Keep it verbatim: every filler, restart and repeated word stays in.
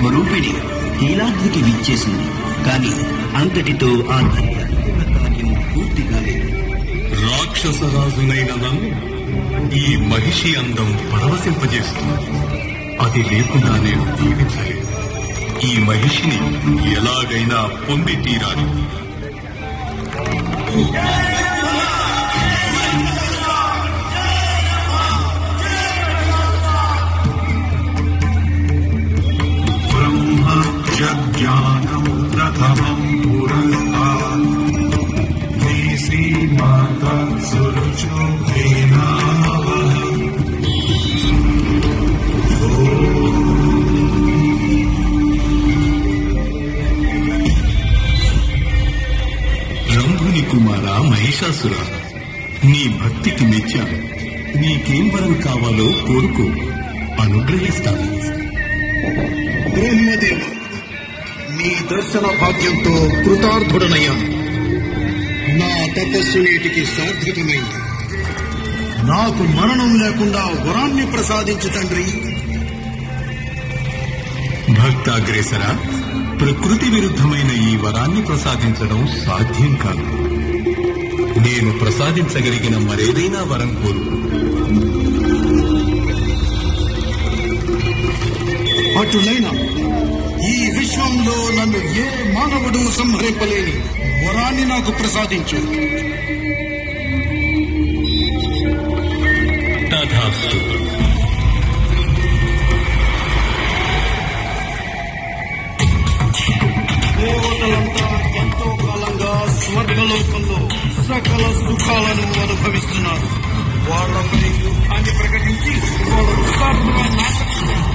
స్వరూపిణి నీలాద్రికి విచ్చేసింది. కానీ అంతటితో ఆ దివ్యత్వ కార్యము పూర్తి కాలేదు. రాక్షస రాజునైన నన్ను ఈ మహిషి అందం పరవశింపజేస్తుంది. అది లేకుండా నేను జీవించలేదు. ఈ మహిషిని ఎలాగైనా పొంది తీరాలి. బ్రహ్మ జ్ఞానం ప్రథమం పురస్కారం వేసి మాత సురుచో కుమారా మహిషాసురా, నీ భక్తికి మెచ్చాను. నీకేం వరం కావాలో కోరుకో, అనుగ్రహిస్తాను. బ్రహ్మదేవ, నీ దర్శన భాగ్యంతో కృతార్థుడనయ్యాను. నా తపస్సు నీటికి సార్థకమైంది. నాకు మరణం లేకుండా వరాన్ని ప్రసాదించు తండ్రి. భక్తాగ్రేసర, ప్రకృతి విరుద్ధమైన ఈ వరాన్ని ప్రసాదించడం సాధ్యం కాదు. నేను ప్రసాదించగలిగిన మరేదైనా వరం కోరు. అటులైనా ఈ విశ్వంలో నన్ను ఏ మానవుడు సంహరింపలేని వరాన్ని నాకు ప్రసాదించు. తథాస్తు. దేవతలంతా ఎంతో కాలంగా స్వర్గలోకంలో సకల సుఖాలను అనుభవిస్తున్నారు. వాళ్ళ మరియు అని ప్రకటించి వాళ్ళ ఉత్సాహంగా నాశనం